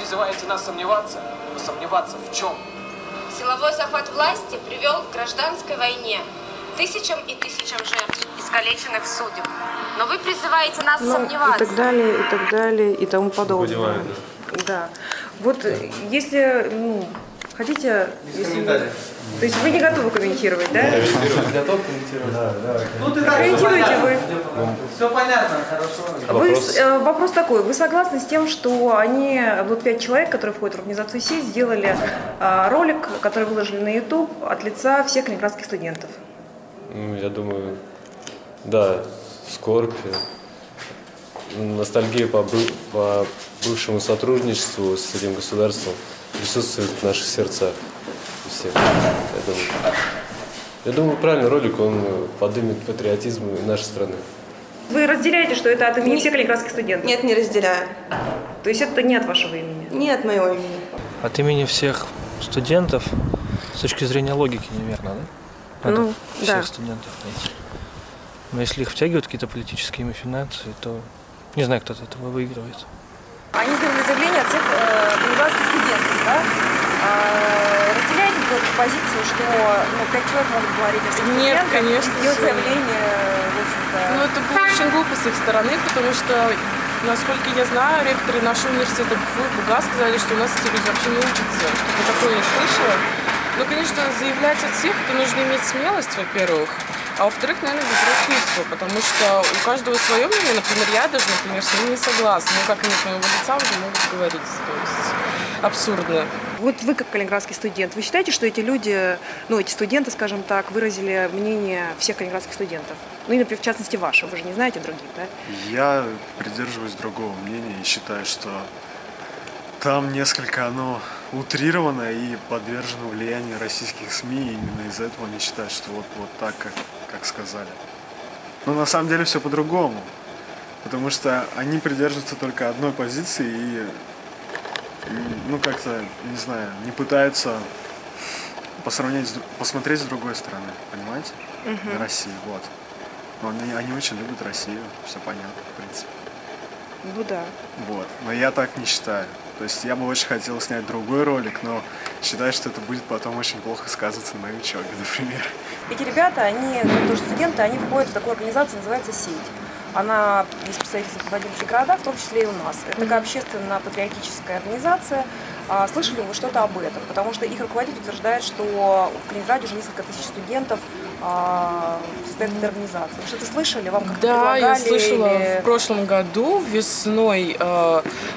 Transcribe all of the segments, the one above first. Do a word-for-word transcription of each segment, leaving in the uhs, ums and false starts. призываете нас сомневаться, но сомневаться в чем? Силовой захват власти привел к гражданской войне, тысячам и тысячам жертв, искалеченных судеб. Но вы призываете нас ну, сомневаться. И так далее, и так далее, и тому подобное. Да. Вот если ну, хотите... Без комментариев. Если... То есть вы не готовы комментировать, да? Я готов комментировать. Да, да. Ну, ты комментируете вы. Все понятно, хорошо. Вы, вопрос. Э, вопрос такой. Вы согласны с тем, что они, вот пять человек, которые входят в организацию «Сеть», сделали э, ролик, который выложили на YouTube от лица всех калининградских студентов? Ну, я думаю, да, скорбь, ностальгия по, по бывшему сотрудничеству с этим государством присутствует в наших сердцах. Всех. Я думаю, я думаю, правильный ролик, он подымет патриотизм нашей страны. Вы разделяете, что это от имени всех калининградских студентов? Нет, не разделяю. То есть это не от вашего имени? Не от моего имени. От имени всех студентов с точки зрения логики, неверно, да? Надо ну, всех да. студентов найти. Но если их втягивают какие-то политические махинации, то не знаю, кто от этого выигрывает. Они сделали заявление от всех калининградских студентов, да? Разделяете эту позицию, что ну, пять человек могут говорить о студентах? Нет, конечно. И делать заявление, в общем-то... Ну, это было очень глупо с их стороны, потому что, насколько я знаю, ректоры нашего университета БФУ и БУГА сказали, что у нас эти люди вообще не учатся. Я такое не слышала. Ну, конечно, заявлять от всех, это нужно иметь смелость, во-первых. А во-вторых, наверное, безрассудство, потому что у каждого свое мнение, например, я даже, например, с ним не согласна. Ну, как они с моего лица уже могут говорить, то есть абсурдно. Вот вы, как калининградский студент, вы считаете, что эти люди, ну, эти студенты, скажем так, выразили мнение всех калининградских студентов? Ну, и, например, в частности, ваше. Вы же не знаете других, да? Я придерживаюсь другого мнения и считаю, что там несколько оно утрировано и подвержено влиянию российских СМИ, и именно из-за этого они считают, что вот, вот так, как, как сказали. Но на самом деле все по-другому, потому что они придерживаются только одной позиции и, ну, как-то, не знаю, не пытаются по сравнению с, посмотреть с другой стороны, понимаете, угу. на Россию, вот. Но они, они очень любят Россию, все понятно, в принципе. Ну да. Вот, но я так не считаю. То есть я бы очень хотел снять другой ролик, но считаю, что это будет потом очень плохо сказываться на моей учебе, например. Эти ребята, они, тоже студенты, они входят в такую организацию, называется «Сеть». Она есть представительство в одиннадцати городах, в том числе и у нас. Это такая общественно-патриотическая организация. Слышали ли вы что-то об этом? Потому что их руководитель утверждает, что в Калининграде уже несколько тысяч студентов состоят в этой организации. Вы что-то слышали? Вам как-то да, предлагали? Да, я слышала или... в прошлом году, весной.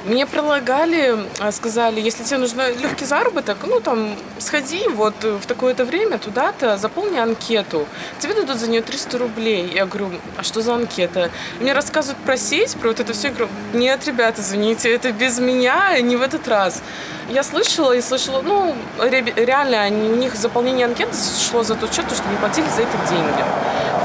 Мне предлагали, сказали, если тебе нужен легкий заработок, ну там, сходи вот в такое-то время туда-то, заполни анкету. Тебе дадут за нее триста рублей. Я говорю, а что за анкета? Мне рассказывают про сеть, про вот это все. Я говорю, нет, ребята, извините, это без меня, не в этот раз. Я слышала и слышала, ну, реально, они, у них заполнение анкеты шло за тот счет, что не платили за это деньги.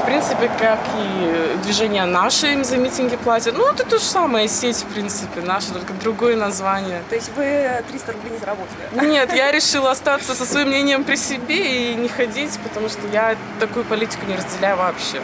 В принципе, как и движение «Наши» им за митинги платят. Ну, это то же самое, сеть, в принципе, «Наша», только другое название. То есть вы триста рублей не заработали? Нет, я решила остаться со своим мнением при себе и не ходить, потому что я такую политику не разделяю вообще.